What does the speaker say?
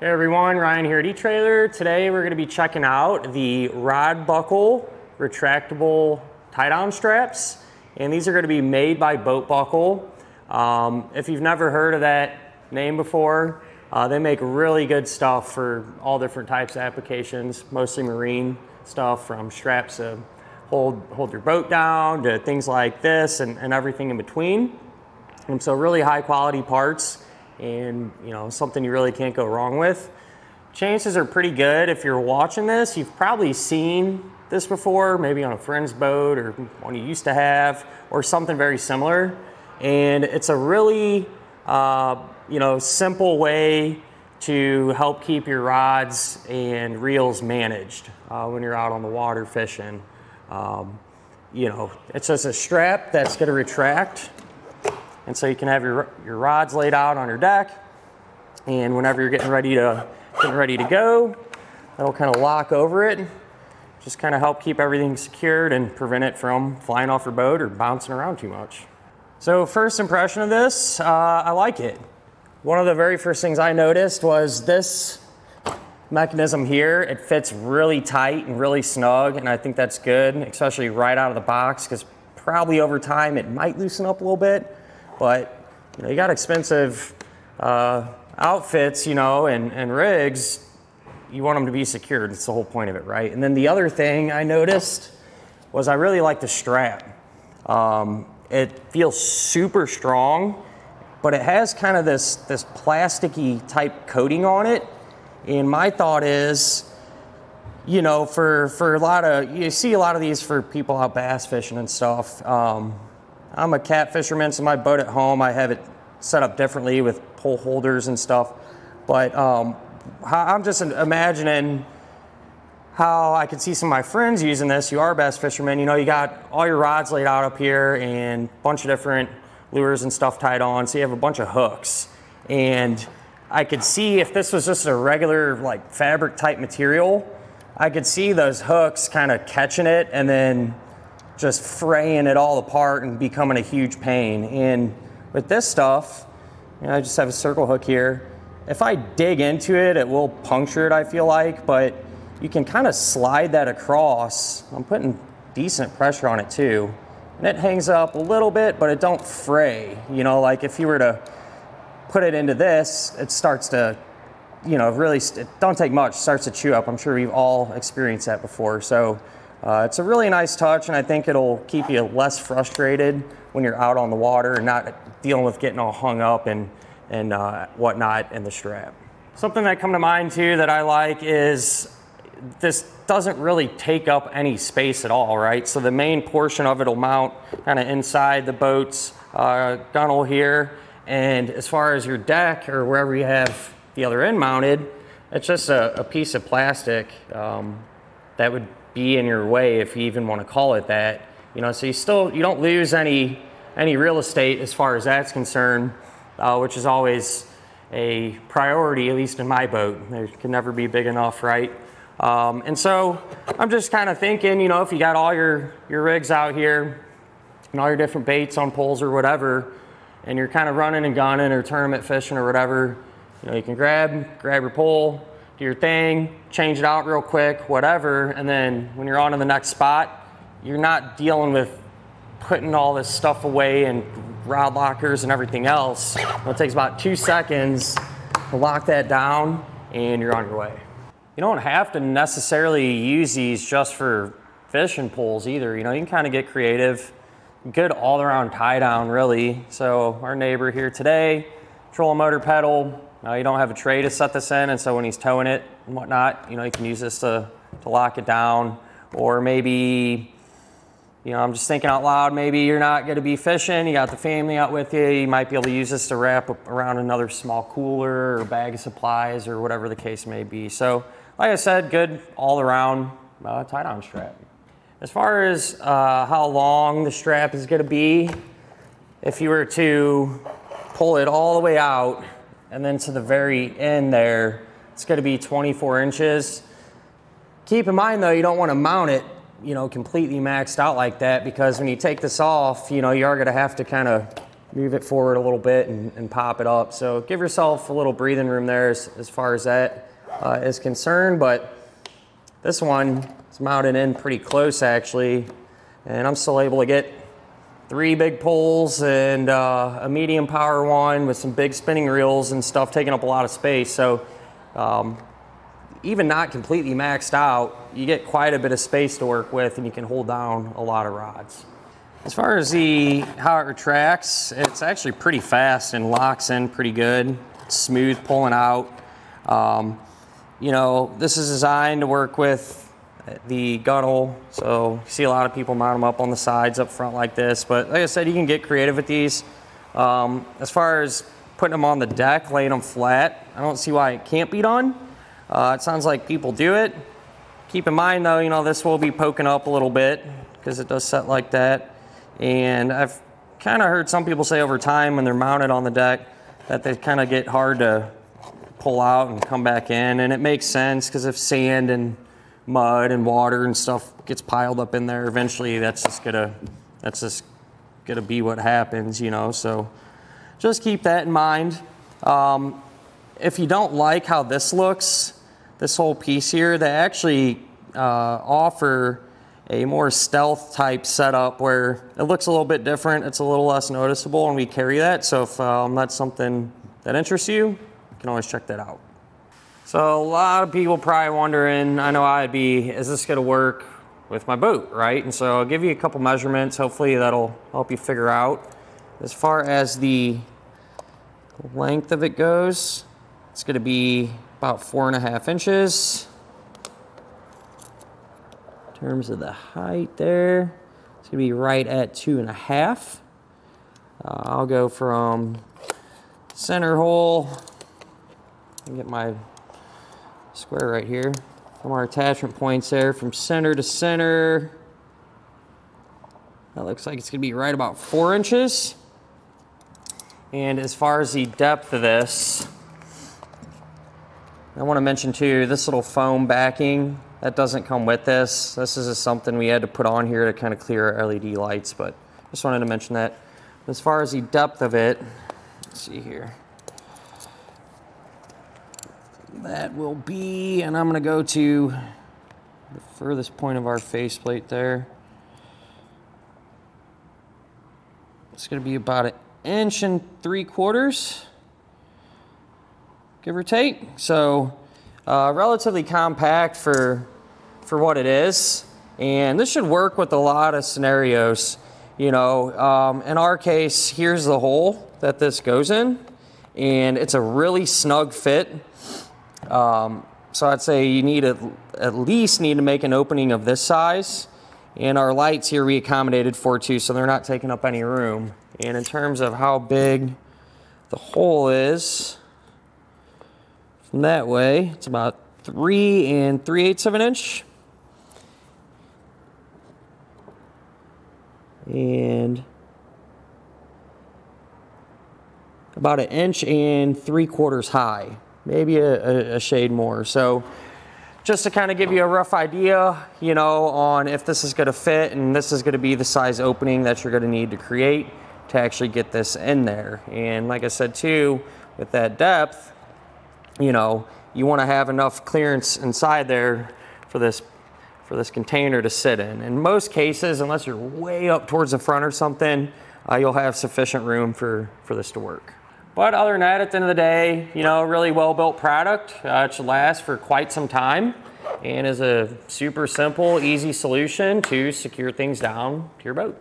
Hey everyone, Ryan here at etrailer. Today we're going to be checking out the RodBuckle retractable tie-down straps, and these are going to be made by BoatBuckle. If you've never heard of that name before, they make really good stuff for all different types of applications, mostly marine stuff, from straps to hold your boat down to things like this and everything in between. And so really high quality parts, and you know, something you really can't go wrong with. Chances are pretty good, if you're watching this, you've probably seen this before, maybe on a friend's boat or one you used to have or something very similar. And it's a really you know, simple way to help keep your rods and reels managed when you're out on the water fishing. You know, it's just a strap that's going to retract. And so you can have your rods laid out on your deck, and whenever you're getting ready to go, that'll kind of lock over it. Just kind of help keep everything secured and prevent it from flying off your boat or bouncing around too much. So first impression of this, I like it. One of the very first things I noticed was this mechanism here. It fits really tight and really snug, and I think that's good, especially right out of the box, because probably over time it might loosen up a little bit. But you know, you got expensive outfits, you know, and rigs. You want them to be secured. It's the whole point of it, right? And then the other thing I noticed was I really like the strap. It feels super strong, but it has kind of this plasticky type coating on it. And my thought is, you know, for a lot of, you see a lot of these for people out bass fishing and stuff. I'm a cat fisherman, so my boat at home, I have it set up differently with pole holders and stuff. But I'm just imagining how I could see some of my friends using this. You are bass fishermen, you know, you got all your rods laid out up here and a bunch of different lures and stuff tied on, so you have a bunch of hooks. And I could see, if this was just a regular like fabric type material, I could see those hooks kind of catching it and then just fraying it all apart and becoming a huge pain. And with this stuff, you know, I just have a circle hook here. If I dig into it, it will puncture it, I feel like, but you can kind of slide that across. I'm putting decent pressure on it too. And it hangs up a little bit, but it don't fray. You know, like if you were to put it into this, it starts to, you know, really, it don't take much, starts to chew up. I'm sure we've all experienced that before. So it's a really nice touch, and I think it'll keep you less frustrated when you're out on the water and not dealing with getting all hung up and whatnot in the strap. Something that come to mind too that I like is this doesn't really take up any space at all, right? So the main portion of it will mount kind of inside the boat's gunnel here. And as far as your deck or wherever you have the other end mounted, it's just a piece of plastic that would be in your way, if you even want to call it that, you know. So you don't lose any real estate as far as that's concerned, which is always a priority, at least in my boat. There can never be big enough, right? And so I'm just kind of thinking, you know, if you got all your rigs out here and all your different baits on poles or whatever, and you're kind of running and gunning or tournament fishing or whatever, you know, you can grab your pole, do your thing, change it out real quick, whatever, and then when you're on to the next spot, you're not dealing with putting all this stuff away and rod lockers and everything else. Well, it takes about 2 seconds to lock that down, and you're on your way. You don't have to necessarily use these just for fishing poles either. You know, you can kind of get creative. Good all-around tie-down, really. So our neighbor here today, trolling motor pedal. Now you don't have a tray to set this in, and so when he's towing it and whatnot, you know, you can use this to lock it down. Or maybe, you know, I'm just thinking out loud, maybe you're not going to be fishing, you got the family out with you, you might be able to use this to wrap up around another small cooler or bag of supplies or whatever the case may be. So like I said, good all-around tie-down strap. As far as how long the strap is going to be, if you were to pull it all the way out, and then to the very end there, it's going to be 24 inches. Keep in mind though, you don't want to mount it, you know, completely maxed out like that, because when you take this off, you know, you are going to have to kind of move it forward a little bit and pop it up. So give yourself a little breathing room there as far as that is concerned. But this one is mounted in pretty close actually, and I'm still able to get 3 big poles and a medium power one with some big spinning reels and stuff taking up a lot of space. So even not completely maxed out, you get quite a bit of space to work with and you can hold down a lot of rods. As far as how it retracts, it's actually pretty fast and locks in pretty good. It's smooth pulling out. You know, this is designed to work with the gunnel, so you see a lot of people mount them up on the sides up front like this, but like I said, you can get creative with these. As far as putting them on the deck, laying them flat, I don't see why it can't be done. It sounds like people do it. Keep in mind though, you know, this will be poking up a little bit because it does set like that. And I've kind of heard some people say over time when they're mounted on the deck that they kind of get hard to pull out and come back in, and it makes sense because if sand and mud and water and stuff gets piled up in there, eventually that's just gonna be what happens, you know. So just keep that in mind. If you don't like how this looks, this whole piece here, they actually offer a more stealth type setup where it looks a little bit different, it's a little less noticeable, and we carry that. So if that's something that interests you, you can always check that out. So a lot of people probably wondering, I know I'd be, is this gonna work with my boat, right? And so I'll give you a couple measurements, hopefully that'll help you figure out. As far as the length of it goes, it's gonna be about 4.5 inches. In terms of the height there, it's gonna be right at 2.5. I'll go from center hole and get my square right here from our attachment points there, from center to center. That looks like it's gonna be right about 4 inches. And as far as the depth of this, I want to mention too, this little foam backing that doesn't come with this. This is just something we had to put on here to kind of clear our LED lights, but just wanted to mention that. As far as the depth of it, let's see here. That will be, and I'm gonna go to the furthest point of our faceplate there. It's gonna be about 1.75 inches, give or take. So relatively compact for what it is. And this should work with a lot of scenarios. You know, in our case, here's the hole that this goes in, and it's a really snug fit. So I'd say you need at least need to make an opening of this size, and our lights here we accommodated for too, so they're not taking up any room. And in terms of how big the hole is, from that way, it's about 3 3/8 of an inch. And about 1.75 inches high. Maybe a shade more. So just to kind of give you a rough idea, you know, on if this is gonna fit, and this is gonna be the size opening that you're gonna need to create to actually get this in there. And like I said too, with that depth, you know, you wanna have enough clearance inside there for this container to sit in. In most cases, unless you're way up towards the front or something, you'll have sufficient room for this to work. But other than that, at the end of the day, you know, really well-built product. It should last for quite some time and is a super simple, easy solution to secure things down to your boat.